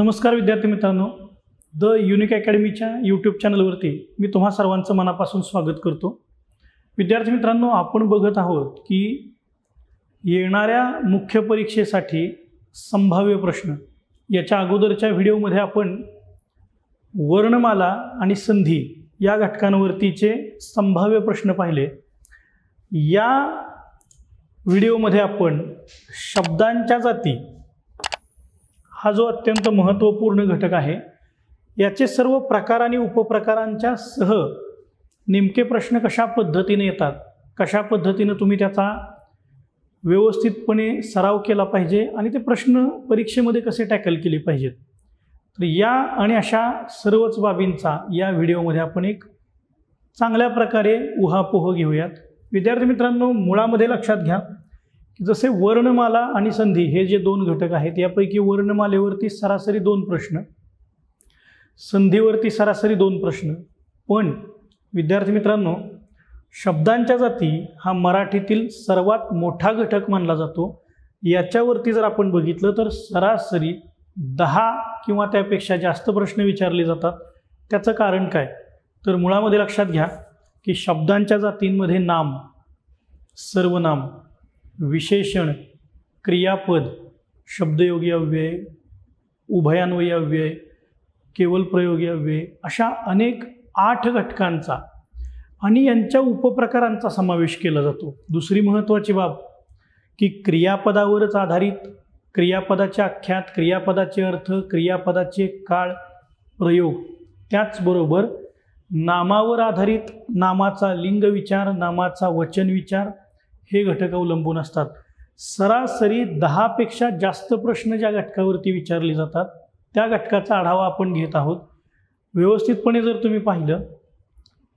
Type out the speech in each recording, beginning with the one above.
नमस्कार विद्यार्थी मित्रांनो, द युनिक अकॅडमीच्या यूट्यूब चॅनलवरती मी तुम्हा सर्वांचं मनापासून स्वागत करतो। विद्यार्थी मित्रांनो, आपण बघत आहोत की येणाऱ्या मुख्य परीक्षेसाठी संभाव्य प्रश्न। याच्या अगोदरच्या व्हिडिओमध्ये आपण वर्णमाला आणि संधी या घटकांवरतीचे संभाव्य प्रश्न पाहिले। या व्हिडिओमध्ये आपण शब्दांच्या जाती हा जो अत्यंत महत्त्वपूर्ण घटक आहे याचे सर्व प्रकार आणि उपप्रकारांच्या सह नेमके प्रश्न कशा पद्धतीने येतात, कशा पद्धतीने तुम्ही त्याचा व्यवस्थितपणे सराव केला पाहिजे आणि ते प्रश्न परीक्षेमध्ये कसे टॅकल केले पाहिजेत, तर या आणि अशा सर्वच बाबींचा या व्हिडिओमध्ये आपण एक चांगल्या प्रकारे उहापोह घेऊयात। विद्यार्थी मित्रांनो, मुळामध्ये लक्षात घ्या, जसे वर्णमाला आणि संधी हे जे दोन घटक आहेत यापैकी वर्णमालेवरती सरासरी 2 प्रश्न, संधीवरती सरासरी 2 प्रश्न, पण विद्यार्थी मित्रांनो शब्दांच्या जाती हा मराठीतील सर्वात मोठा घटक मानला जातो। याच्यावरती जर आपण बघितलं तर सरासरी 10 किंवा त्यापेक्षा जास्त प्रश्न विचारले जातात। त्याचं कारण काय, तर मुळामध्ये लक्षात घ्या की शब्दांच्या जातींमध्ये नाम, सर्वनाम, विशेषण, क्रियापद, शब्दयोगी अव्यय, उभयान्वयी अव्यय, केवल प्रयोगी अव्यय अशा अनेक 8 घटकांचा आणि यांच्या उपप्रकारांचा समावेश केला जातो। दुसरी महत्त्वाची बाब की क्रियापदावरच आधारित, क्रियापदाच्या आख्यात, क्रियापदाचे अर्थ, क्रियापदाचे काळ, प्रयोग, त्याचबरोबर नामावर आधारित नामाचा लिंग विचार, नामाचा वचन विचार हे घटक अवलंबून असतात। सरासरी 10पेक्षा जास्त प्रश्न ज्या घटकावरती विचारले जातात त्या घटकाचा आढावा आपण घेत आहोत। व्यवस्थितपणे जर तुम्ही पाहिलं,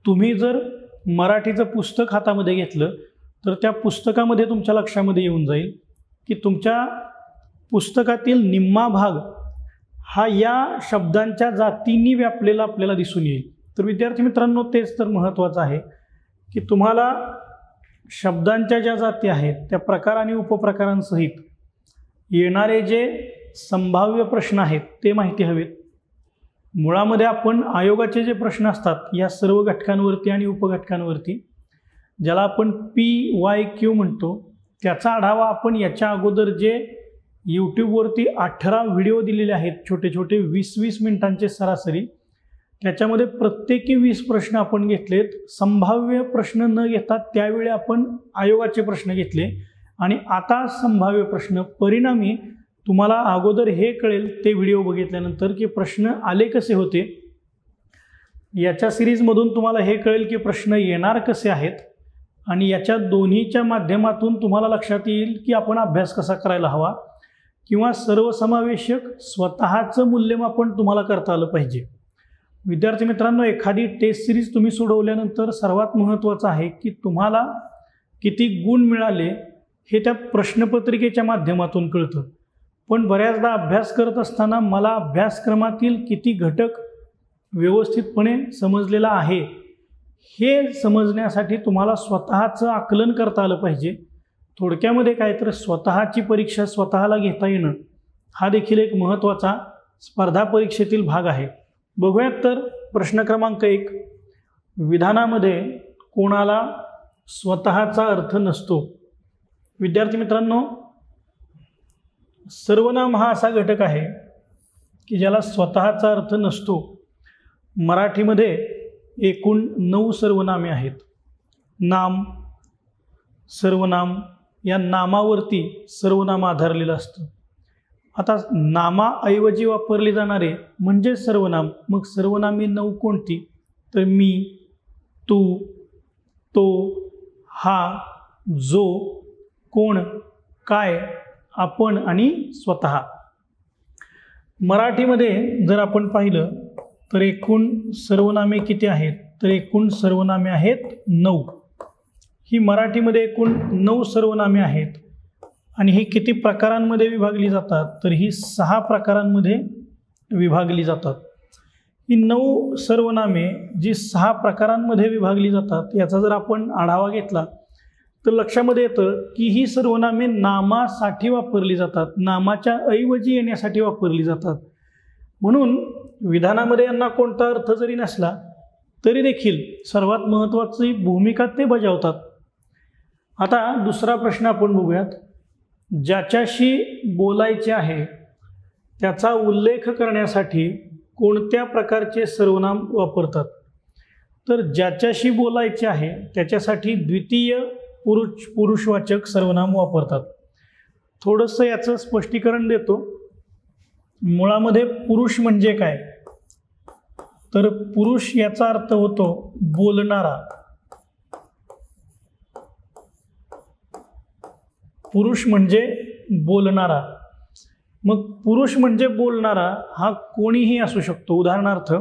तुम्ही जर मराठीचं पुस्तक हातामध्ये घेतलं तर त्या पुस्तकामध्ये तुमच्या लक्षामध्ये येऊन जाईल की तुमच्या पुस्तकातील निम्मा भाग हा या शब्दांच्या जातींनी व्यापलेला आपल्याला दिसून येईल। तर विद्यार्थी मित्रांनो, तेच तर महत्त्वाचं आहे की तुम्हाला शब्दांच्या ज्या जाती आहेत त्या प्रकार आणि उपप्रकारांसहित येणारे जे संभाव्य प्रश्न आहेत ते माहिती हवेत। मुळामध्ये आपण आयोगाचे जे प्रश्न असतात या सर्व घटकांवरती आणि उपघटकांवरती, ज्याला आपण PYQ म्हणतो, त्याचा आढावा आपण याच्या अगोदर जे यूट्यूबवरती 18 व्हिडिओ दिलेले आहेत, छोटे छोटे 20-20 मिनिटांचे सरासरी, त्याच्यामध्ये प्रत्येकी 20 प्रश्न आपण घेतलेत। संभाव्य प्रश्न न घेता त्यावेळी आपण आयोगाचे प्रश्न घेतले आणि आता संभाव्य प्रश्न, परिणामी तुम्हाला अगोदर हे कळेल ते व्हिडिओ बघितल्यानंतर की प्रश्न आले कसे होते। याच्या सिरीजमधून तुम्हाला हे कळेल की प्रश्न येणार कसे आहेत आणि याच्या दोन्हीच्या माध्यमातून तुम्हाला लक्षात येईल की आपण अभ्यास कसा करायला हवा किंवा सर्वसमावेशक स्वतःचं मूल्यमापन तुम्हाला करता आलं पाहिजे। विद्यार्थी मित्रांनो, एखादी टेस्ट सीरीज तुम्ही सोडवल्यानंतर सर्वात महत्त्वाचं आहे की तुम्हाला किती गुण मिळाले हे त्या प्रश्नपत्रिकेच्या माध्यमातून कळतं। पण बऱ्याचदा अभ्यास करत असताना मला अभ्यासक्रमातील किती घटक व्यवस्थितपणे समजलेला आहे हे समजण्यासाठी तुम्हाला स्वतःचं आकलन करता आलं पाहिजे। थोडक्यामध्ये काय तर स्वतःची परीक्षा स्वतःला घेता येणं हा देखील एक महत्त्वाचा स्पर्धा परीक्षेतील भाग आहे। बघूयात तर प्रश्न क्रमांक 1, विधानामध्ये कोणाला स्वतःचा अर्थ नसतो। विद्यार्थी मित्रांनो, सर्वनाम हा असा घटक आहे की ज्याला स्वतःचा अर्थ नसतो। मराठीमध्ये एकूण 9 सर्वनामे आहेत। नाम, सर्वनाम, या नामावरती सर्वनाम आधारलेलं असतं। आता नामाऐवजी वापरले जाणारे म्हणजे सर्वनाम। मग सर्वनामे 9 कोणती, तर मी, तू, तो, हा, जो, कोण, काय, आपण आणि स्वतः। मराठीमध्ये जर आपण पाहिलं तर एकूण सर्वनामे किती आहेत, तर एकूण सर्वनामे आहेत 9। ही मराठीमध्ये एकूण 9 सर्वनामे आहेत आणि ही किती प्रकारांमध्ये विभागली जातात, तर ही 6 प्रकारांमध्ये विभागली जातात। ही 9 सर्वनामे जी 6 प्रकारांमध्ये विभागली जातात याचा जर आपण आढावा घेतला तर लक्षामध्ये येतं की ही सर्वनामे नामासाठी वापरली जातात, नामाच्या ऐवजी येण्यासाठी वापरली जातात। म्हणून विधानामध्ये यांना कोणता अर्थ जरी नसला तरी देखील सर्वात महत्त्वाची भूमिका ते बजावतात। आता दुसरा प्रश्न आपण बघूयात, ज्याच्याशी बोलायचे आहे त्याचा उल्लेख करण्यासाठी कोणत्या प्रकारचे सर्वनाम वापरतात। तर ज्याच्याशी बोलायचे आहे त्याच्यासाठी द्वितीय पुरुषवाचक सर्वनाम वापरतात। थोडंसं याचं स्पष्टीकरण देतो। मूळामध्ये पुरुष म्हणजे काय, तर पुरुष याचा अर्थ होतो बोलणारा। पुरुष म्हणजे बोलणारा। मग पुरुष म्हणजे बोलणारा हा कोणीही असू शकतो। उदाहरणार्थ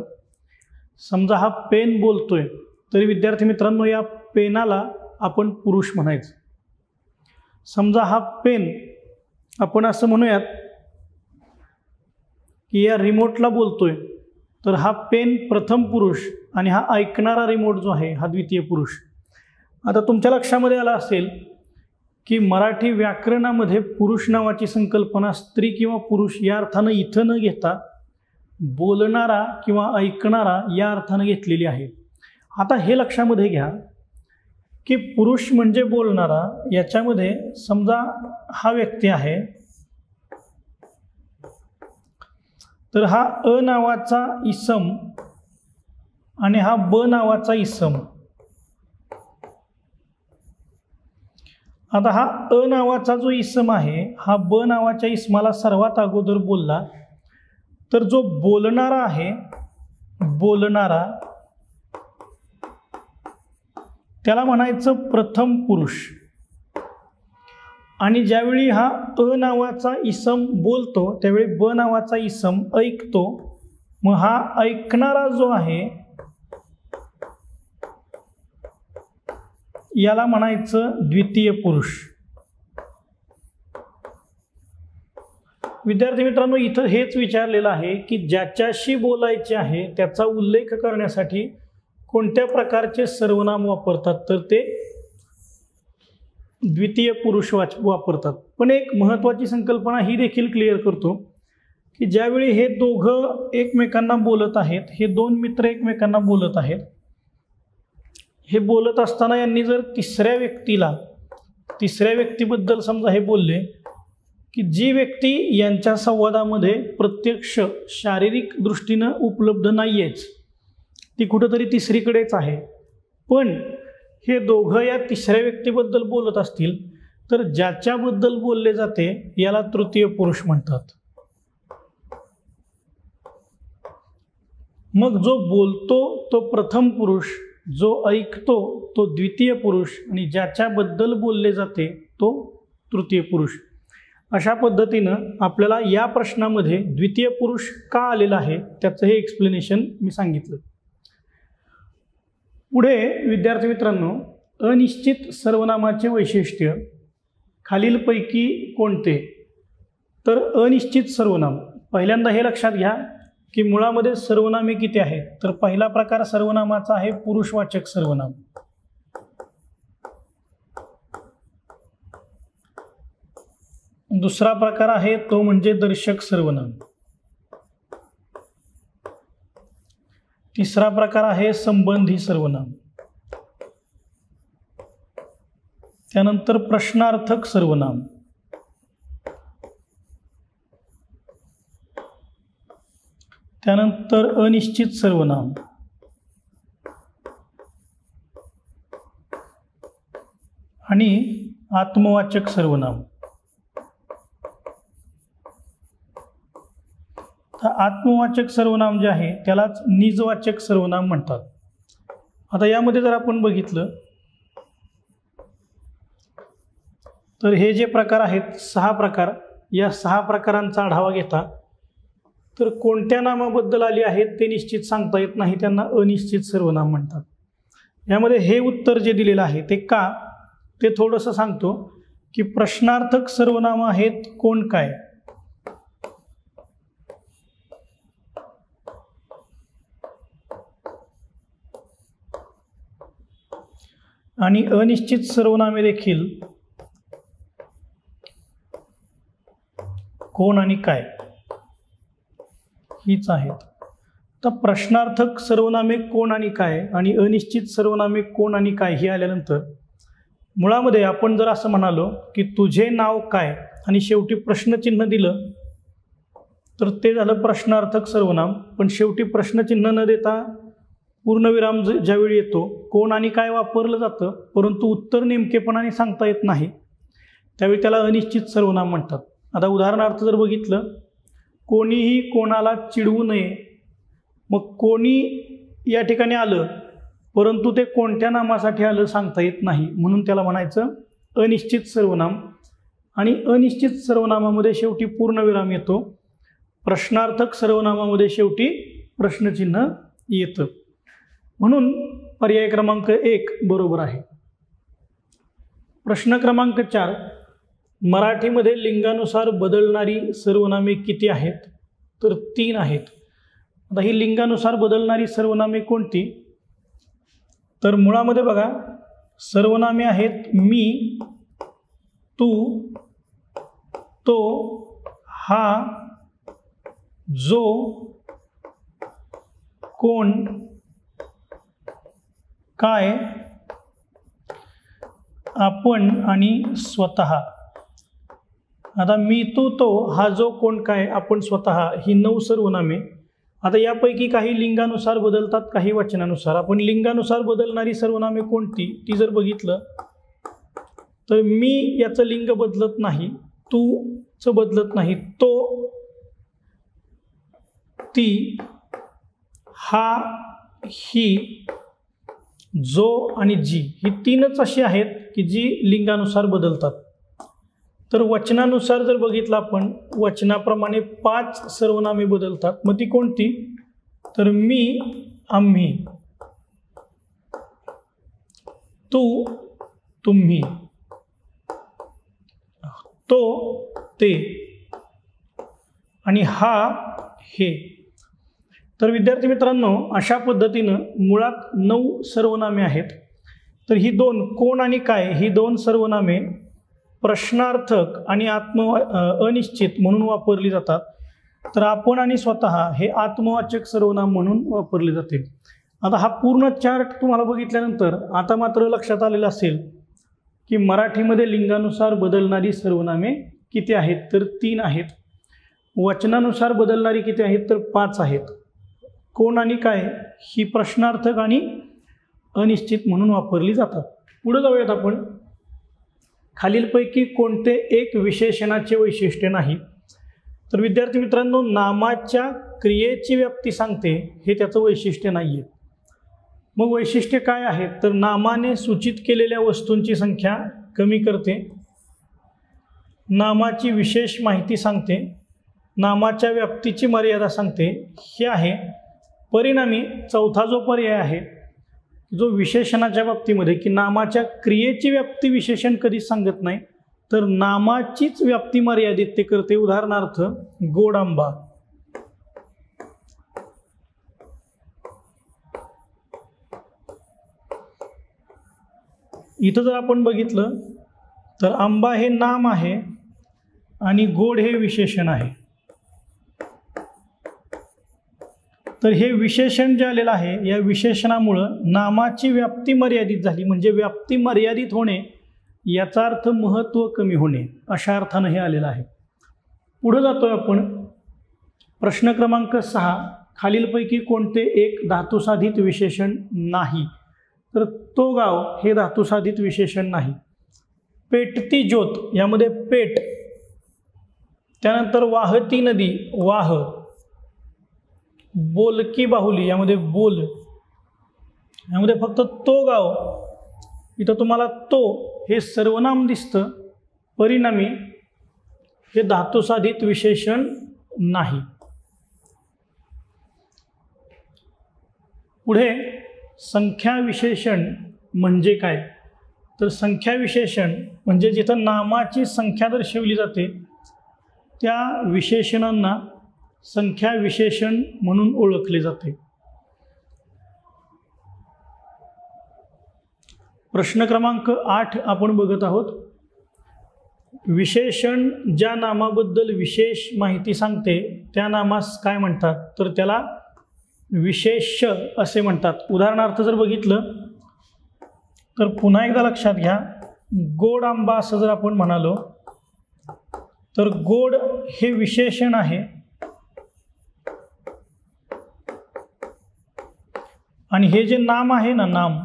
समजा हा पेन बोलतोय, तरी विद्यार्थी मित्रांनो या पेनाला आपण पुरुष म्हणायचं। समजा हा पेन, आपण असं म्हणूयात की या रिमोटला बोलतोय, तर हा पेन प्रथम पुरुष आणि हा ऐकणारा रिमोट जो आहे हा द्वितीय पुरुष। आता तुमच्या लक्षामध्ये आला असेल की मराठी व्याकरणामध्ये पुरुष नावाची संकल्पना स्त्री किंवा पुरुष या अर्थानं इथं न घेता बोलणारा किंवा ऐकणारा या अर्थानं घेतलेली आहे। आता हे लक्षामध्ये घ्या की पुरुष म्हणजे बोलणारा याच्यामध्ये समजा हा व्यक्ती आहे, तर हा अ नावाचा इसम आणि हा ब नावाचा इसम। आता हा अ नावाचा जो इसम आहे हा ब नावाच्या इसमाला सर्वात अगोदर बोलला, तर जो बोलणारा आहे बोलणारा त्याला म्हणायचं प्रथम पुरुष। आणि ज्यावेळी हा अ नावाचा इसम बोलतो त्यावेळी ब नावाचा इसम ऐकतो, मग हा ऐकणारा जो आहे याला म्हणायचं द्वितीय पुरुष। विद्यार्थी मित्रांनो इथं हेच विचारलेलं आहे की ज्याच्याशी बोलायचे आहे त्याचा उल्लेख करण्यासाठी कोणत्या प्रकारचे सर्वनाम वापरतात, तर ते द्वितीय पुरुषवाचक वापरतात। पण एक महत्त्वाची संकल्पना ही देखील क्लिअर करतो की ज्यावेळी हे दोघं एकमेकांना बोलत आहेत, हे दोन मित्र एकमेकांना बोलत आहेत, हे बोलत असताना यांनी जर तिसऱ्या व्यक्तीबद्दल समजा हे बोलले की जी व्यक्ती यांच्या संवादामध्ये प्रत्यक्ष शारीरिक दृष्टीनं उपलब्ध नाही आहेच, ती कुठंतरी तिसरीकडेच आहे, पण हे दोघं या तिसऱ्या व्यक्तीबद्दल बोलत असतील तर ज्याच्याबद्दल बोलले जाते याला तृतीय पुरुष म्हणतात। मग जो बोलतो तो प्रथम पुरुष, जो ऐकतो तो द्वितीय पुरुष आणि ज्याच्याबद्दल बोलले जाते तो तृतीय पुरुष। अशा पद्धतीनं आपल्याला या प्रश्नामध्ये द्वितीय पुरुष का आलेला आहे त्याचं हे एक्सप्लेनेशन मी सांगितलं। पुढे विद्यार्थी मित्रांनो, अनिश्चित सर्वनामाचे वैशिष्ट्य खालीलपैकी कोणते? तर अनिश्चित सर्वनाम, पहिल्यांदा हे लक्षात घ्या की मुळामध्ये सर्वनामे किती आहेत, तर पहिला प्रकार सर्वनामाचा आहे पुरुषवाचक सर्वनाम। दुसरा प्रकार आहे तो म्हणजे दर्शक सर्वनाम। तिसरा प्रकार आहे संबंधी सर्वनाम। त्यानंतर प्रश्नार्थक सर्वनाम। त्यानंतर अनिश्चित सर्वनाम। आणि आत्मवाचक सर्वनाम। आत्मवाचक सर्वनाम जे आहे त्यालाच निजवाचक सर्वनाम म्हणतात। आता यामध्ये जर आपण बघितलं तर हे जे प्रकार आहेत 6 प्रकार, या 6 प्रकारांचा आढावा घेता तर कोणत्या नामाबद्दल आली आहेत ते निश्चित सांगता येत नाही, त्यांना अनिश्चित सर्वनाम म्हणतात। यामध्ये हे उत्तर जे दिलेलं आहे ते का ते थोडंसं सांगतो की प्रश्नार्थक सर्वनाम आहेत कोण काय, आणि अनिश्चित सर्वनामे देखील कोण आणि काय हीच आहेत. तर प्रश्नार्थक सर्वनामे कोण आणि काय आणि अनिश्चित सर्वनामे कोण आणि काय हे आल्यानंतर मुळामध्ये आपण जर असं म्हणालो की तुझे नाव काय आणि शेवटी प्रश्नचिन्ह दिलं तर ते झालं प्रश्नार्थक सर्वनाम. पण शेवटी प्रश्नचिन्ह न देता पूर्णविराम ज्यावेळी येतो कोण आणि काय वापरलं जातं परंतु उत्तर नेमकेपणाने सांगता येत नाही त्यावेळी त्याला अनिश्चित सर्वनाम म्हणतात. आता उदाहरणार्थ जर बघितलं कोणीही कोणाला चिडवू नये, मग कोणी या ठिकाणी आलं परंतु ते कोणत्या नामासाठी आलं सांगता येत नाही म्हणून त्याला म्हणायचं अनिश्चित सर्वनाम. आणि अनिश्चित सर्वनामामध्ये शेवटी पूर्णविराम येतो, प्रश्नार्थक सर्वनामामध्ये शेवटी प्रश्नचिन्ह येतं. म्हणून पर्याय क्रमांक 1 बरोबर आहे. प्रश्न क्रमांक 4 मराठीमध्ये लिंगानुसार बदलणारी सर्वनामे किती आहेत तर 3 आहेत. आता ही लिंगानुसार बदलणारी सर्वनामे कोणती तर मुळामध्ये बघा सर्वनामे आहेत मी, तू, तो, हा, जो, कोण, काय, आपण आणि स्वतः. आता मी, तू, तो, हा, जो, कोण, काय, आपण, स्वतः ही 9 सर्वनामे. आता यापैकी काही लिंगानुसार बदलतात काही वचनानुसार. आपण लिंगानुसार बदलणारी सर्वनामे कोणती ती जर बघितलं तर मी याचं लिंग बदलत नाही, तूचं बदलत नाही, तो, ती, हा, ही, जो आणि जी ही 3च अशी आहेत की जी लिंगानुसार बदलतात. तर वचनानुसार जर बघितलं आपण वचनाप्रमाणे 5 सर्वनामे बदलतात. मग ती कोणती तर मी, आम्ही, तू, तुम्ही, तो, ते आणि हा, हे. तर विद्यार्थी मित्रांनो अशा पद्धतीने मुळात 9 सर्वनामे आहेत. तर ही 2 कोण आणि काय ही 2 सर्वनामे प्रश्नार्थक आणि अनिश्चित म्हणून वापरली जातात. तर आपण आणि स्वतः हे आत्मवाचक सर्वनाम म्हणून वापरले जाते. आता हा पूर्ण चार्ट तुम्हाला बघितल्यानंतर आता मात्र लक्षात आलेलं असेल की मराठीमध्ये लिंगानुसार बदलणारी सर्वनामे किती आहेत तर 3 आहेत. वचनानुसार बदलणारी किती आहेत तर 5 आहेत. कोण आणि काय ही प्रश्नार्थक आणि अनिश्चित म्हणून वापरली जातात. पुढे जाऊयात आपण. खालीलपैकी कोणते एक विशेषणाचे वैशिष्ट्य नाही तर विद्यार्थी मित्रांनो नामाच्या क्रियेची व्याप्ती सांगते हे त्याचं वैशिष्ट्य नाही आहे. मग वैशिष्ट्य काय आहेत तर नामाने सूचित केलेल्या वस्तूंची संख्या कमी करते, नामाची विशेष माहिती सांगते, नामाच्या व्याप्तीची मर्यादा सांगते हे आहे. परिणामी 4था जो पर्याय आहे जो विशेषणाच्या बाबतीमध्ये की नामाच्या क्रियेची व्याप्ती विशेषण कधीच सांगत नाही तर नामाचीच व्याप्ती मर्यादित ते करते. उदाहरणार्थ गोड आंबा, इथं जर आपण बघितलं तर आंबा हे नाम आहे आणि गोड हे विशेषण आहे. तर हे विशेषण जे आलेलं आहे या विशेषणामुळं नामाची व्याप्ती मर्यादित झाली म्हणजे व्याप्ती मर्यादित होणे याचा अर्थ महत्त्व कमी होणे अशा अर्थानं हे आलेलं आहे. पुढे जातोय आपण. प्रश्न क्रमांक 6 खालीलपैकी कोणते एक धातुसाधित विशेषण नाही तर तो, गाव हे धातुसाधित विशेषण नाही. पेटती ज्योत यामध्ये पेट, त्यानंतर वाहती नदी वाह, बोलकी बाहुली यामध्ये बोल, यामध्ये फक्त तो, गाव इथं तुम्हाला तो हे सर्वनाम दिसतं. परिणामी हे धातुसाधित विशेषण नाही. पुढे संख्या विशेषण म्हणजे काय तर संख्या विशेषण म्हणजे जिथं नामाची संख्या दर्शवली जाते त्या विशेषणांना संख्या विशेषण म्हणून ओळखले जाते. प्रश्न क्रमांक 8 आपण बघत आहोत. विशेषण ज्या नामाबद्दल विशेष माहिती सांगते त्या नामास काय म्हणतात, तर त्याला विशेष असे म्हणतात। उदाहरणार्थ जर बघितलं तर पुन्हा एकदा लक्षात घ्या, गोड आंबा असं जर आपण म्हणालो तर गोड हे विशेषण आहे आणि हे जे नाम आहे ना, नाम,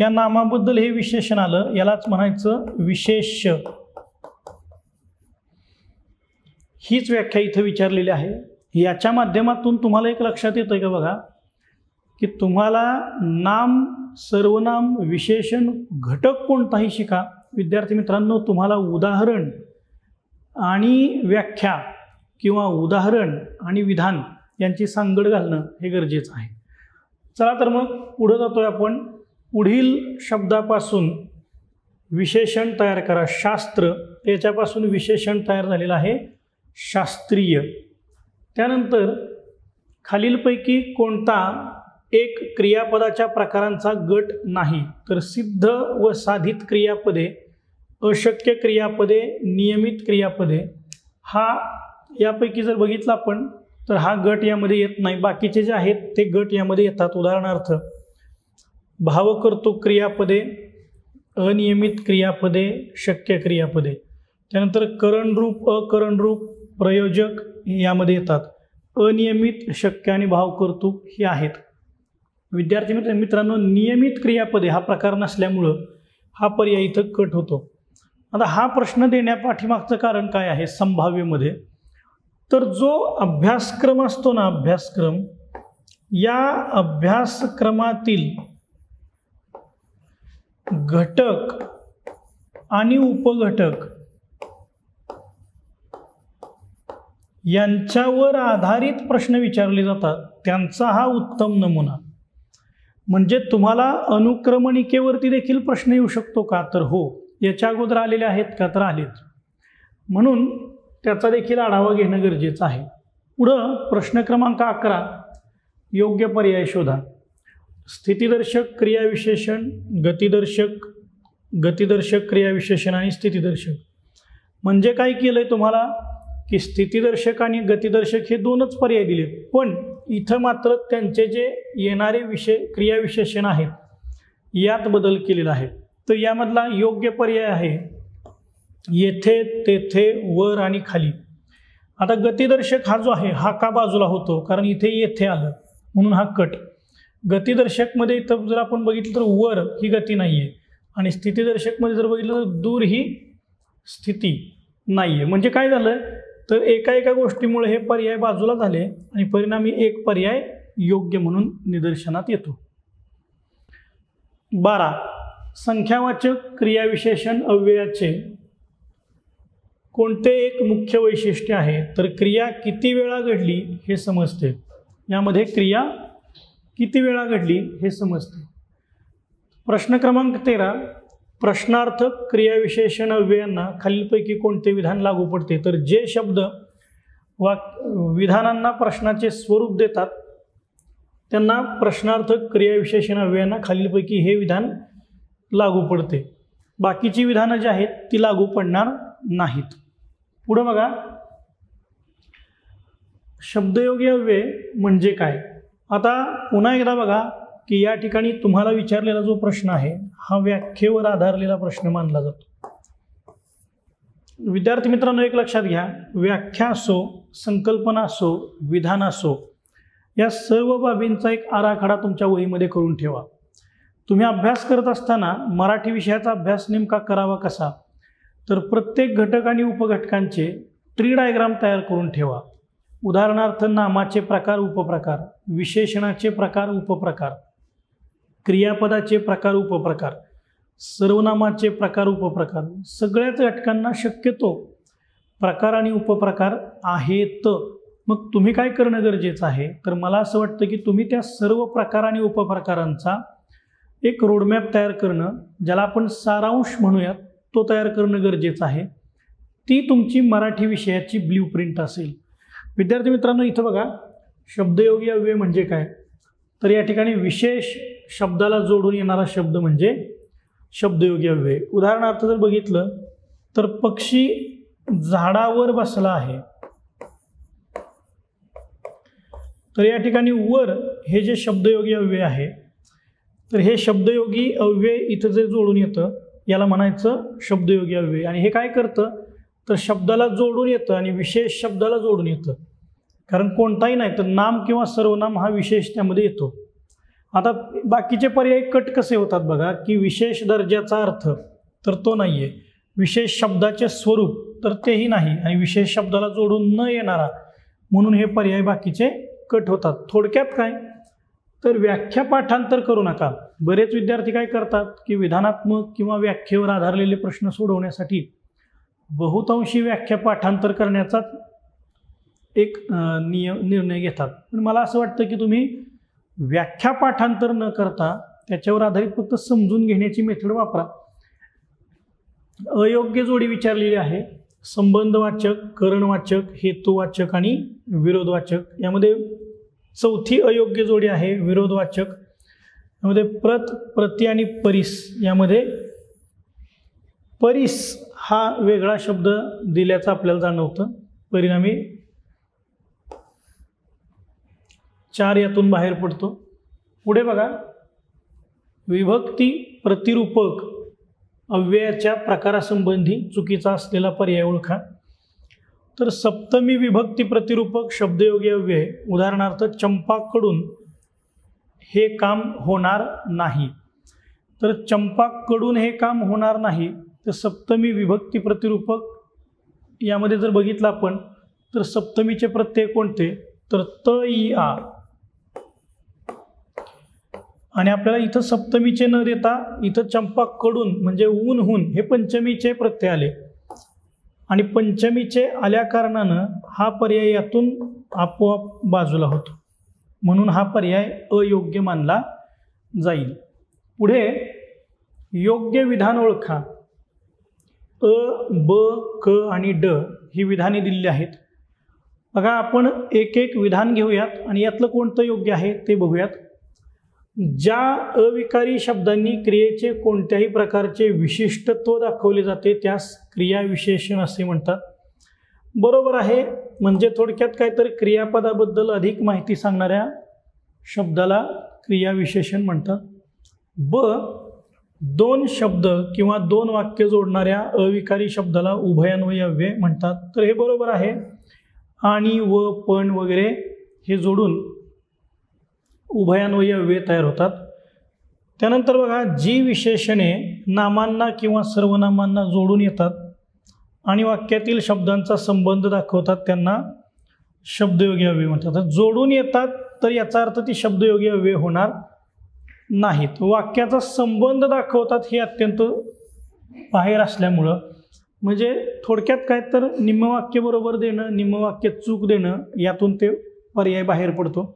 या नामाबद्दल हे विशेषण आलं, यालाच म्हणायचं विशेष। हीच व्याख्या इथं विचारलेली आहे। याच्या माध्यमातून तुम्हाला एक लक्षात येतं का बघा, की तुम्हाला नाम, सर्वनाम, विशेषण, घटक कोणताही शिका विद्यार्थी मित्रांनो, तुम्हाला उदाहरण आणि व्याख्या किंवा उदाहरण आणि विधान यांची सांगड घालणं हे गरजेचं आहे। चला तर मग पुढे जातोय आपण। पुढील शब्दापासून विशेषण तयार करा, शास्त्र, याच्यापासून विशेषण तयार झालेलं आहे शास्त्रीय। त्यानंतर खालीलपैकी कोणता एक क्रियापदाच्या प्रकारांचा गट नाही, तर सिद्ध व साधित क्रियापदे, अशक्य क्रियापदे, नियमित क्रियापदे, हा यापैकी जर बघितला आपण तर हा गट यामध्ये येत नाही, बाकीचे जे आहेत ते गट यामध्ये येतात। उदाहरणार्थ भावकर्तृक क्रियापदे, अनियमित क्रियापदे, शक्य क्रियापदे, त्यानंतर करणरूप, अकरणरूप, प्रयोजक यामध्ये येतात। अनियमित, शक्य आणि भावकर्तृक हे आहेत। विद्यार्थी मित्रांनो, नियमित क्रियापदे हा प्रकार नसल्यामुळं हा पर्याय इथं कट होतो। आता हा प्रश्न देण्यापाठीमागचं कारण काय आहे संभाव्यमध्ये, तर जो अभ्यासक्रम असतो ना, अभ्यासक्रम, या अभ्यासक्रमातील घटक आणि उपघटक यांच्यावर आधारित प्रश्न विचारले जातात, त्यांचा हा उत्तम नमुना। म्हणजे तुम्हाला अनुक्रमणिकेवरती देखील प्रश्न येऊ शकतो का, तर हो। याच्या अगोदर आलेले आहेत का, तर आलेत, म्हणून त्याचा देखील आढावा घेणं गरजेचं आहे। पुढं प्रश्न क्रमांक 11, योग्य पर्याय शोधा। स्थितीदर्शक क्रियाविशेषण, गतिदर्शक, गतिदर्शक क्रियाविशेषण आणि स्थितीदर्शक, म्हणजे काय केलं आहे तुम्हाला की स्थितीदर्शक आणि गतिदर्शक हे दोनच पर्याय दिले, पण इथं मात्र त्यांचे जे येणारे क्रियाविशेषण आहेत यात बदल केलेला आहे। तर यामधला योग्य पर्याय आहे येथे, तेथे, वर आणि खाली। आता गतिदर्शक हा जो आहे हा का बाजूला होतो, कारण इथे येथे आलं म्हणून हा कट। गतिदर्शकमध्ये इथं जर आपण बघितलं तर वर ही गती नाही आहे, आणि स्थितीदर्शकमध्ये जर बघितलं तर दूर ही स्थिती नाही आहे। म्हणजे काय झालं तर एका गोष्टीमुळे हे पर्याय बाजूला झाले आणि परिणामी एक पर्याय योग्य म्हणून निदर्शनात येतो। 12, संख्यावाचक क्रियाविशेषण अव्ययाचे कोणते एक मुख्य वैशिष्ट्य आहे, तर क्रिया किती वेळा घडली हे समजते। यामध्ये क्रिया किती वेळा घडली हे समजते। प्रश्न क्रमांक 13, प्रश्नार्थक क्रियाविशेषण अव्ययांना खालीलपैकी कोणते विधान लागू पडते, तर जे शब्द विधानांना प्रश्नाचे स्वरूप देतात त्यांना प्रश्नार्थक क्रियाविशेषण अव्ययांना खालीलपैकी हे विधान लागू पडते। बाकीची विधानं जी आहेत ती लागू पडणार नाहीत। पुढे बघा, शब्दयोगी अव्यय म्हणजे काय। आता पुन्हा एकदा बघा की या ठिकाणी तुम्हाला विचारलेला जो प्रश्न आहे हा व्याख्येवर आधारलेला प्रश्न मानला जातो। विद्यार्थी मित्रांनो, एक लक्षात घ्या, व्याख्या असो, संकल्पना असो, विधान असो, या सर्व बाबींचा एक आराखडा तुमच्या वहीमध्ये करून ठेवा। तुम्ही अभ्यास करत असताना मराठी विषयाचा अभ्यास नेमका करावा कसा, तर प्रत्येक घटक आणि उपघटकांचे ट्री डायग्राम तयार करून ठेवा। उदाहरणार्थ नामाचे प्रकार, उपप्रकार, विशेषणाचे प्रकार, उपप्रकार, क्रियापदाचे प्रकार, उपप्रकार, सर्वनामाचे प्रकार, उपप्रकार, सगळ्याच घटकांना शक्यतो प्रकार आणि उपप्रकार आहेत। मग तुम्ही काय करणं गरजेचं आहे, तर मला असं वाटतं की तुम्ही त्या सर्व प्रकार आणि उपप्रकारांचा एक रोडमॅप तयार करणं, ज्याला आपण सारांश म्हणूयात, तो तयार करणं गरजेचं आहे। ती तुमची मराठी विषयाची ब्ल्यूप्रिंट असेल। विद्यार्थी मित्रांनो, इथं बघा, शब्दयोगी अव्यय म्हणजे काय, तर या ठिकाणी विशेष शब्दाला जोडून येणारा शब्द म्हणजे शब्दयोगी अव्यय। उदाहरणार्थ जर बघितलं तर पक्षी झाडावर बसला आहे। तर या ठिकाणी वर हे जे शब्दयोगी अव्यय आहे, तर हे शब्दयोगी अव्यय इथं जे जोडून येतं याला म्हणायचं शब्दयोगी अव्यय। आणि हे काय करतं तर शब्दाला जोडून येतं आणि विशेष शब्दाला जोडून येतं, कारण कोणताही नाही तर नाम किंवा सर्वनाम हा विशेष त्यामध्ये येतो। आता बाकीचे पर्याय कट कसे होतात बघा, की विशेष दर्जाचा अर्थ तर तो नाही आहे, विशेष शब्दाचे स्वरूप तर तेही नाही, आणि विशेष शब्दाला जोडून न येणारा, म्हणून हे पर्याय बाकीचे कट होतात। थोडक्यात काय तर व्याख्या पाठांतर करू नका। बरेच विद्यार्थी काय करतात की विधानात्मक किंवा व्याख्येवर आधारलेले प्रश्न सोडवण्यासाठी बहुतांशी व्याख्या पाठांतर करण्याचा एक निर्णय घेतात, पण मला असं वाटतं की तुम्ही व्याख्या पाठांतर न करता त्याच्यावर आधारित फक्त समजून घेण्याची मेथड वापरा। अयोग्य जोडी विचारलेली आहे, संबंधवाचक, करणवाचक, हेतुवाचक आणि विरोधवाचक। यामध्ये चौथी अयोग्य जोडी आहे विरोधवाचक। यामध्ये प्रत, प्रति आणि परिस, यामध्ये परिस हा वेगळा शब्द दिल्याचं आपल्याला जाणवतं। परिणामी चार यातून बाहेर पडतो। पुढे बघा, विभक्ती प्रतिरूपक अव्ययाच्या प्रकारासंबंधी चुकीचा असलेला पर्याय ओळखा। तर सप्तमी विभक्ती प्रतिरूपक शब्दयोगी अव्यय, उदाहरणार्थ चंपाकडून हे काम होणार नाही, तर चंपाकडून हे काम होणार नाही, तर सप्तमी विभक्ती प्रतिरूपक यामध्ये जर बघितलं आपण तर सप्तमीचे प्रत्यय कोणते तर त, इ, आ, आणि आपल्याला इथं सप्तमीचे न देता इथं चंपाकडून म्हणजे ऊन हून हे पंचमीचे प्रत्यय आले, आणि पंचमीचे आल्या कारणानं हा पर्याय यातून आपोआप बाजूला होतो, म्हणून हा पर्याय अयोग्य मानला जाईल। पुढे योग्य विधान ओळखा। अ, ब, क आणि ड ही विधाने दिलेली आहेत। बघा आपण एक एक विधान घेऊयात आणि यातलं कोणतं योग्य आहे ते बघूयात। ज्या अविकारी शब्दांनी क्रियेचे कोणत्याही प्रकारचे विशिष्टत्व दाखवले जाते त्यास क्रियाविशेषण असे म्हणतात। बरोबर आहे, म्हणजे थोडक्यात काय तर क्रियापदाबद्दल अधिक माहिती सांगणाऱ्या शब्दाला क्रियाविशेषण म्हणतात। ब, दोन शब्द किंवा दोन वाक्य जोडणाऱ्या अविकारी शब्दाला उभयान्वयी अव्यय म्हणतात, तर हे बरोबर आहे। आणि व, पण वगैरे हे जोडून उभयान्वयी अव्यय तयार होतात। त्यानंतर बघा, जी विशेषणे नामांना किंवा सर्वनामांना जोडून येतात आणि वाक्यातील शब्दांचा संबंध दाखवतात त्यांना शब्दयोगी अव्यय म्हणतात। जोडून येतात तर याचा अर्थ ती शब्दयोगी अव्यय होणार नाहीत। वाक्याचा संबंध दाखवतात हे अत्यंत बाहेर असल्यामुळं, म्हणजे थोडक्यात काय तर निम्म वाक्य बरोबर देणं, निम्म वाक्य चूक देणं, यातून ते पर्याय बाहेर पडतो।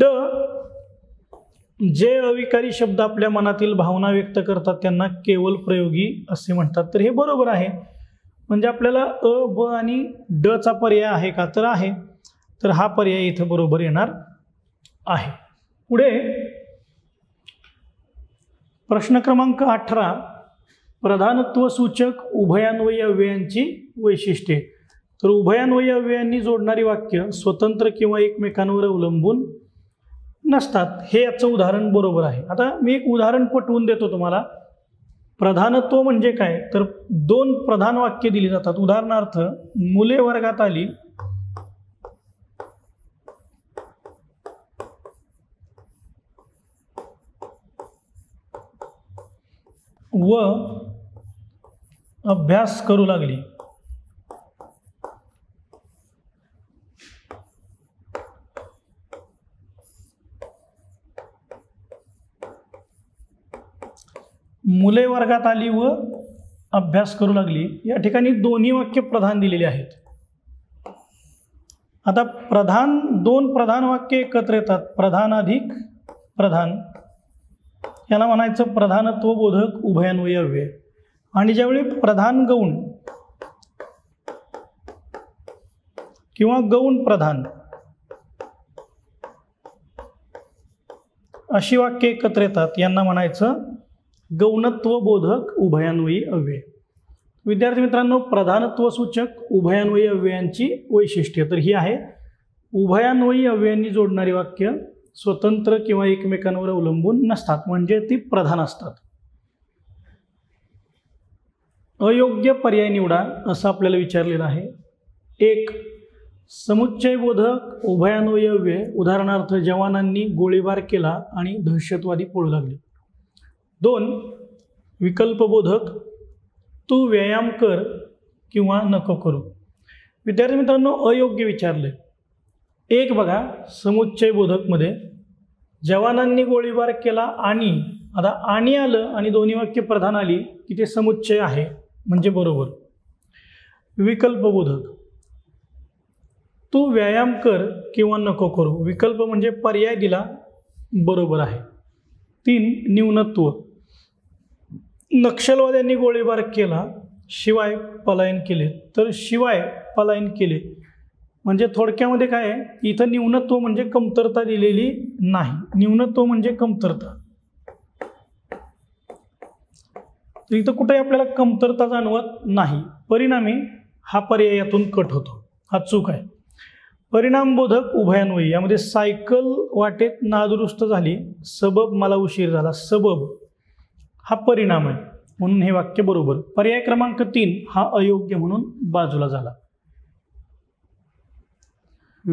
ड, जे अविकारी शब्द आपल्या मनातील भावना व्यक्त करतात त्यांना केवळ प्रयोगी असे म्हणतात, तर हे बरोबर आहे। म्हणजे आपल्याला अ, ब आणि ड चा पर्याय आहे का तर आहे, तर हा पर्याय इथं बरोबर येणार आहे। पुढे प्रश्न क्रमांक 18, प्रधानत्वसूचक उभयान्वयी अव्ययांची वैशिष्ट्ये। तर उभयान्वयी अव्ययांनी जोडणारी वाक्य स्वतंत्र किंवा एकमेकांवर अवलंबून नसतात, हे याचं उदाहरण बरोबर आहे। आता मी एक उदाहरण पटवून देतो तुम्हाला। प्रधानत्व म्हणजे काय तर दोन प्रधान वाक्य दिली जातात, उदाहरणार्थ मुले वर्गात आली, व अभ्यास करू लागली। मुले वर्गात आली व अभ्यास करू लागली, या ठिकाणी दोन्ही वाक्य प्रधान दिलेली आहेत। आता प्रधान, दोन प्रधान वाक्य एकत्र येतात, प्रधान अधिक प्रधान, याला म्हणायचं प्रधानत्वबोधक उभयान्वयी अव्यय। आणि ज्यावेळी प्रधान गौण किंवा गौण प्रधान अशी वाक्य एकत्र येतात यांना म्हणायचं गौणत्वबोधक उभयान्वयी अव्यय। विद्यार्थी मित्रांनो, प्रधानत्व सूचक उभयान्वयी अव्ययांची वैशिष्ट्ये, तर ही आहे उभयान्वयी अव्ययांनी जोडणारी वाक्य स्वतंत्र किंवा एकमेकांवर अवलंबून नसतात, म्हणजे ती प्रधान असतात। अयोग्य पर्याय निवडा असं आपल्याला विचारलेलं आहे। एक, समुच्चयबोधक उभयान्वयी अव्यय, उदाहरणार्थ जवानांनी गोळीबार केला आणि दहशतवादी पळू लागले। दोन, विकल्पबोधक तू व्यायाम कर किंवा नको करू। विद्यार्थी मित्रांनो, अयोग्य विचारले। एक बघा, समुच्चयबोधकमध्ये जवानांनी गोळीबार केला आणि, आता आणि आलं आणि दोन्ही वाक्य प्रधान आली की ते समुच्चय आहे म्हणजे बरोबर। विकल्पबोधक तू व्यायाम कर किंवा नको करू, विकल्प म्हणजे पर्याय दिला बरोबर आहे। तीन, न्यूनत्व, नक्षलवाद्यांनी गोळीबार केला शिवाय पलायन केले, तर शिवाय पलायन केले म्हणजे थोडक्यामध्ये काय आहे, इथं न्यूनत्व म्हणजे कमतरता दिलेली नाही, न्यूनत्व म्हणजे कमतरता, इथं कुठेही आपल्याला कमतरता जाणवत नाही, परिणामी हा पर्याय यातून कट होतो, हा चूक आहे। परिणामबोधक उभयान्वयी, यामध्ये सायकल वाटेत नादुरुस्त झाली, सबब मला उशीर झाला, सबब हा परिणाम आहे म्हणून हे वाक्य बरोबर। पर्याय क्रमांक 3 हा अयोग्य म्हणून बाजूला झाला।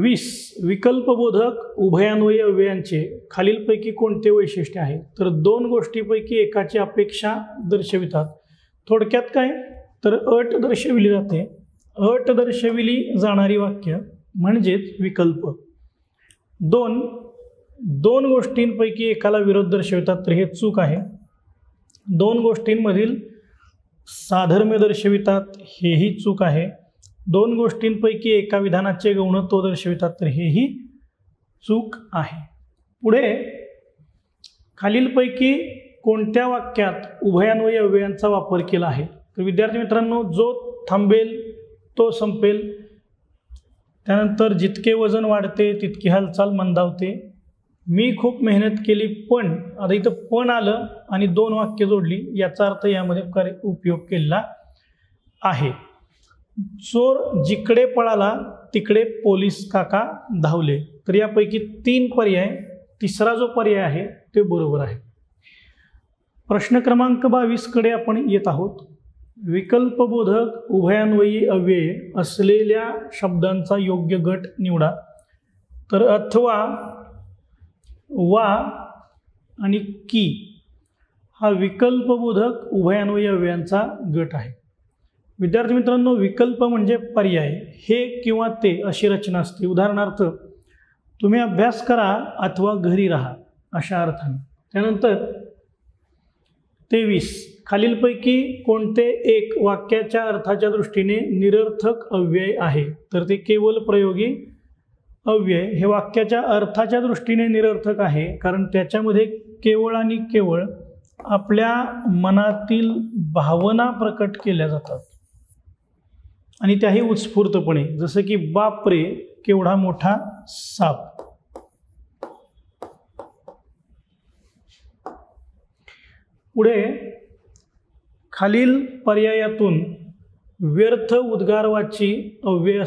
20, विकल्पबोधक उभयान्वयी अव्ययांचे खालीलपैकी कोणते वैशिष्ट्य आहे, तर दोन गोष्टीपैकी एकाची अपेक्षा दर्शवितात। थोडक्यात काय तर अट दर्शविली जाते, अट दर्शविली जाणारी वाक्य म्हणजेच विकल्प। दोन, दोन गोष्टींपैकी एकाला विरोध दर्शवितात, तर हे चूक आहे। दोन गोष्टींमधील साधर्म्य दर्शवितात, हेही चूक आहे। दोन गोष्टींपैकी एका विधानाचे गौणत्व दर्शवितात, तर हेही चूक आहे। पुढे खालीलपैकी कोणत्या वाक्यात उभयान्वयी अव्ययांचा वापर केला आहे, तर विद्यार्थी मित्रांनो, जो थांबेल तो संपेल, त्यानंतर जितके वजन वाढते तितकी हालचाल मंदावते, मी खूप मेहनत केली पण, आता इथं पण आलं आणि दोन वाक्य जोडली, याचा अर्थ यामध्ये उपयोग केलेला आहे। चोर जिकडे पळाला तिकडे पोलीस काका धावले, तर यापैकी 3 पर्याय, तिसरा जो पर्याय आहे ते बरोबर आहे। प्रश्न क्रमांक 22 कडे आपण येत आहोत। विकल्पबोधक उभयान्वयी अव्यय असलेल्या शब्दांचा योग्य गट निवडा, तर अथवा, वा आणि की हा विकल्पबोधक उभयान्वयी अव्ययांचा गट आहे। विद्यार्थी मित्रांनो, विकल्प म्हणजे पर्याय, हे किंवा ते अशी रचना असते। उदाहरणार्थ तुम्ही अभ्यास करा अथवा घरी राहा अशा अर्थाने। त्यानंतर 23, खालीलपैकी कोणते एक वाक्याच्या अर्थाच्या दृष्टीने निरर्थक अव्यय आहे, तर ते केवळ प्रयोगी अव्यय हे वाक्याच्या अर्थाच्या दृष्टीने निरर्थक आहे, कारण त्याच्यामध्ये केवळ आणि केवळ आपल्या मनातील भावना प्रकट केल्या जातात आणि त्याही उत्स्फूर्तपणे, जसं की बाप रे केवढा मोठा साप। पुढे खालील पर्यायातून व्यर्थ उद्गारवाची अव्यय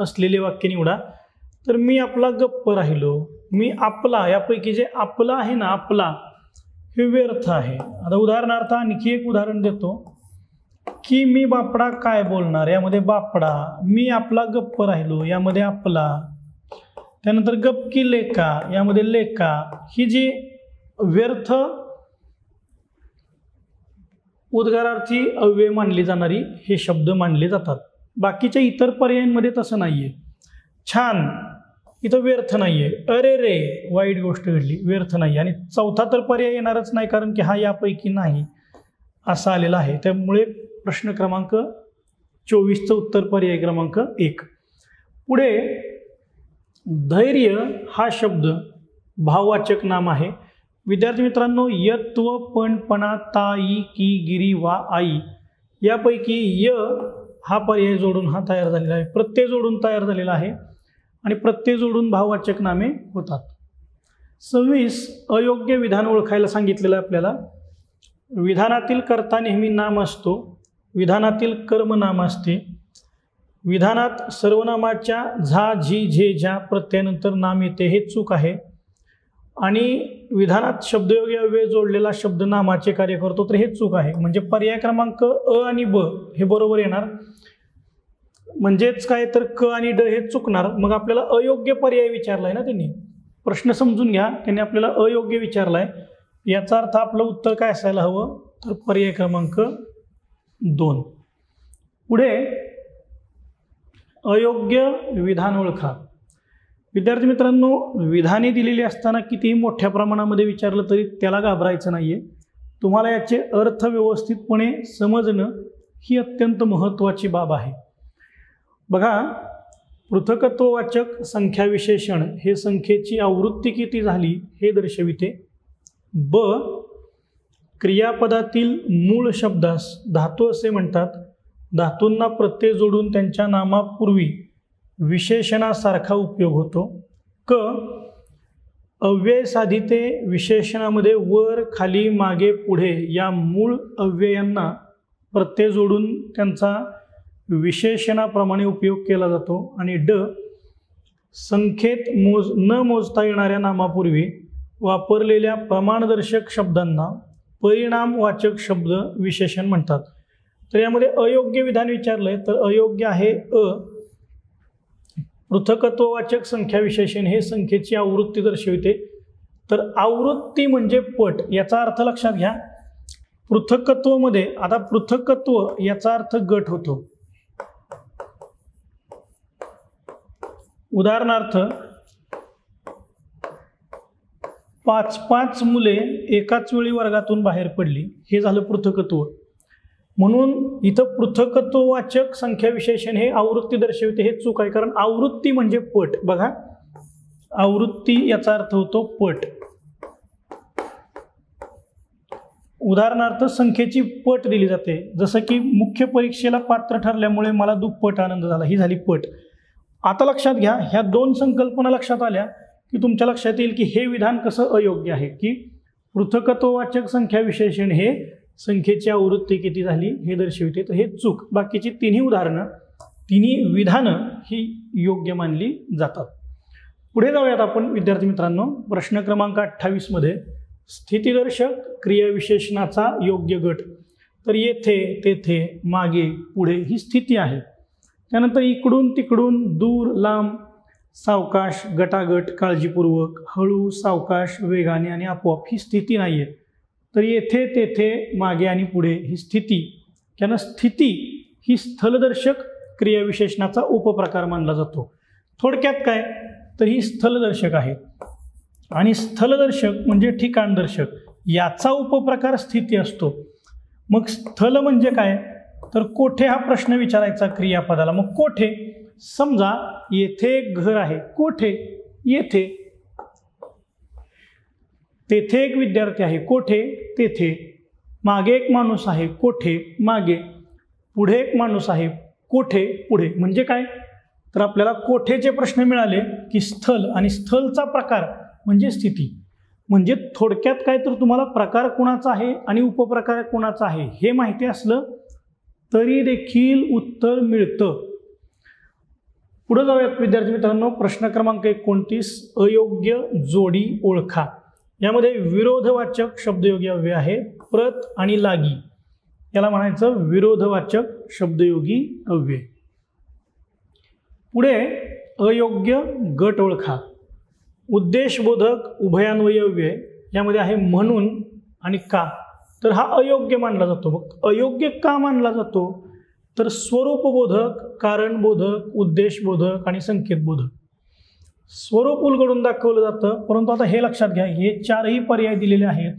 असलेले वाक्य निवडा, तर मी आपला गप्प राहिलो, मी आपला, यापैकी जे आपला आहे ना, आपला हे व्यर्थ आहे। आता उदाहरणार्थ आणखी एक उदाहरण देतो की मी बापडा काय बोलणार, यामध्ये बापडा, मी आपला गप्प राहिलो यामध्ये आपला, त्यानंतर गप्प की लेका यामध्ये लेका, ही जी व्यर्थ उद्गारार्थी अव्यय मानली जाणारी हे शब्द मानले जातात। बाकीच्या इतर पर्यायांमध्ये तसं नाही आहे। छान इथं व्यर्थ नाही आहे, अरे रे वाईट गोष्ट घडली व्यर्थ नाही, आणि चौथा तर पर्याय येणारच नाही, कारण की हा यापैकी नाही असा आलेला आहे। त्यामुळे प्रश्न क्रमांक 24चं उत्तर पर्याय क्रमांक 1। पुढे धैर्य हा शब्द भाववाचक नाम आहे। विद्यार्थी मित्रांनो, यत्व पणपणा ताई की गिरी वा आई यापैकी य हा पर्याय जोडून हा तयार झालेला आहे, प्रत्यय जोडून तयार झालेला आहे आणि प्रत्यय जोडून भाववाचक नामे होतात। 26, अयोग्य विधान ओळखायला सांगितलेलं आहे आपल्याला। विधानातील कर्ता नेहमी नाम असतो, विधानातील कर्मनाम असते। विधानात सर्वनामाच्या झा झी झे झा प्रत्ययानंतर नाम येते हे चूक आहे। आणि विधानात शब्दयोग या वे जोडलेला शब्द नामाचे कार्य करतो तर हे चूक आहे। म्हणजे पर्याय क्रमांक अ आणि ब हे बरोबर येणार, म्हणजेच काय तर क आणि ड हे चुकणार। मग आपल्याला अयोग्य पर्याय विचारलाय ना त्यांनी, प्रश्न समजून घ्या, त्यांनी आपल्याला अयोग्य विचारलाय याचा अर्थ आपलं उत्तर काय असायला हवं तर पर्याय क्रमांक 2। पुढे अयोग्य विधान ओळखा। विद्यार्थी मित्रांनो, विधाने दिलेली असताना कितीही मोठ्या प्रमाणामध्ये विचारलं तरी त्याला घाबरायचं नाहीये। तुम्हाला याचे अर्थ व्यवस्थितपणे समजणं ही अत्यंत महत्त्वाची बाब आहे। बघा, पृथकत्ववाचक संख्या विशेषण हे संख्येची आवृत्ती किती झाली हे दर्शविते। ब क्रियापदातील मूळ शब्दास धातू असे म्हणतात। धातूंना प्रत्यय जोडून त्यांच्या नामापूर्वी विशेषणासारखा उपयोग होतो। क अव्यय साधिते विशेषणामध्ये वर खाली मागे पुढे या मूळ अव्ययांना प्रत्यय जोडून त्यांचा विशेषणाप्रमाणे उपयोग केला जातो। आणि ड संख्येत न मोजता येणाऱ्या नामापूर्वी वापरलेल्या प्रमाणदर्शक शब्दांना परिणामवाचक शब्द विशेषण म्हणतात। तर यामध्ये अयोग्य विधान विचारले तर अयोग्य आहे अ। पृथकत्ववाचक संख्या विशेषण हे संख्येची आवृत्ती दर्शविते। तर आवृत्ती म्हणजे पट, याचा अर्थ लक्षात घ्या। पृथकत्वमध्ये आता पृथकत्व याचा अर्थ गट होतो। उदाहरणार्थ 5-5 मुले एकाच वेळी वर्गातून बाहेर पडली, हे झालं पृथकत्व। म्हणून इथं पृथकत्ववाचक संख्या विशेषण हे आवृत्ती दर्शविते, हे चूक आहे। कारण आवृत्ती म्हणजे पट। बघा, आवृत्ती याचा अर्थ होतो पट। उदाहरणार्थ संख्येची पट दिली जाते, जसं की मुख्य परीक्षेला पात्र ठरल्यामुळे मला दुप्पट आनंद झाला, ही झाली पट। आता लक्षात घ्या, ह्या दोन संकल्पना लक्षात आल्या की तुमच्या लक्षात येईल की हे विधान कसं अयोग्य आहे, की पृथकत्ववाचक संख्या विशेषण हे संख्येची आवृत्ती किती झाली हे दर्शविते। तर हे चूक। बाकीची तिन्ही उदाहरणं, तिन्ही विधानं ही योग्य मानली जातात। पुढे जाऊयात आपण विद्यार्थी मित्रांनो, प्रश्न क्रमांक 28 मध्ये स्थितीदर्शक क्रियाविशेषणाचा योग्य गट। तर येथे, तेथे, मागे, पुढे ही स्थिती आहे। त्यानंतर इकडून तिकडून, दूर, लांब, सावकाश, गटागट, काळजीपूर्वक, हळू, सावकाश, वेगाने आणि आपोआप ही स्थिती नाही आहे। तर येथे, तेथे, मागे आणि पुढे ही स्थिती, कारण स्थिती ही स्थलदर्शक क्रियाविशेषणाचा उपप्रकार मानला जातो। थोडक्यात काय तर ही स्थलदर्शक आहे आणि स्थलदर्शक म्हणजे ठिकाणदर्शक, याचा उपप्रकार स्थिती असतो। मग स्थल म्हणजे काय तर कोठे हा प्रश्न विचारायचा क्रियापदाला। मग कोठे, समजा येथे एक घर आहे, कोठे येथे। तेथे एक विद्यार्थी आहे, कोठे तेथे। मागे एक माणूस आहे, कोठे मागे। पुढे एक माणूस आहे, कोठे पुढे। म्हणजे काय तर आपल्याला कोठेचे प्रश्न मिळाले की स्थल आणि स्थलचा प्रकार म्हणजे स्थिती। म्हणजे थोडक्यात काय तर तुम्हाला प्रकार कोणाचा आहे आणि उपप्रकार कोणाचा आहे हे माहिती असलं तरी देखील उत्तर मिळतं। पुढे जाऊयात विद्यार्थी मित्रांनो, प्रश्न क्रमांक 29 अयोग्य जोडी ओळखा। यामध्ये विरोधवाचक शब्दयोगी अव्यय आहे प्रत आणि लागी, याला म्हणायचं विरोधवाचक शब्दयोगी अव्यय। पुढे अयोग्य गट ओळखा। उद्देशबोधक उभयान्वयी अव्यय यामध्ये आहे म्हणून आणि का, तर हा अयोग्य मानला जातो। मग अयोग्य का मानला जातो तर स्वरूपबोधक, कारणबोधक, उद्देशबोधक आणि संकेतबोधक स्वरूप उलगडून दाखवलं जातं। परंतु आता हे लक्षात घ्या, हे चारही पर्याय दिलेले आहेत,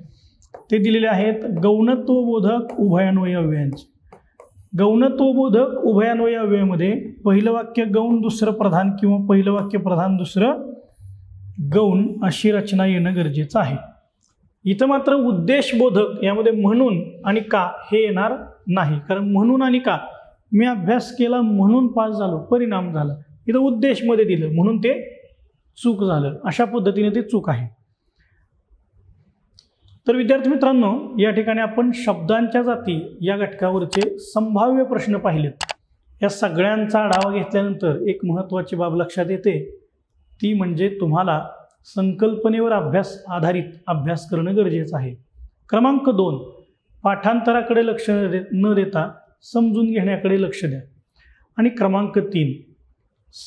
ते दिलेले आहेत गौणत्वबोधक उभयान्वयी अव्ययांचे। गौणत्वबोधक उभयान्वयी अव्ययामध्ये पहिलं वाक्य गौण दुसरं प्रधान किंवा पहिलं वाक्य प्रधान दुसरं गौण अशी रचना येणं गरजेचं आहे। इथं मात्र उद्देशबोधक यामध्ये म्हणून आणि का हे येणार नाही, कारण म्हणून आणि का मी अभ्यास केला म्हणून पास झालो, परिणाम झाला, इथं उद्देशमध्ये दिलं म्हणून ते चूक झालं, अशा पद्धतीने ते चूक आहे। तर विद्यार्थी मित्रांनो, या ठिकाणी आपण शब्दांच्या जाती या घटकावरचे संभाव्य प्रश्न पाहिलेत। या सगळ्यांचा आढावा घेतल्यानंतर एक महत्त्वाची बाब लक्षात येते, ती म्हणजे तुम्हाला संकल्पनेवर अभ्यास आधारित अभ्यास करणे गरजेचे आहे। क्रमांक 2, पाठांतराकडे लक्ष न देता समजून घेण्याकडे लक्ष द्या। आणि क्रमांक 3,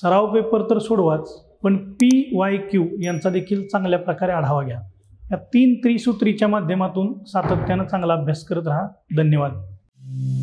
सराव पेपर तर सोडवाच, पण PYQ यांचा देखील चांगल्या प्रकारे आढावा घ्या। या 3 त्रिसूत्रीच्या माध्यमातून सातत्याने चांगला अभ्यास करत राहा। धन्यवाद।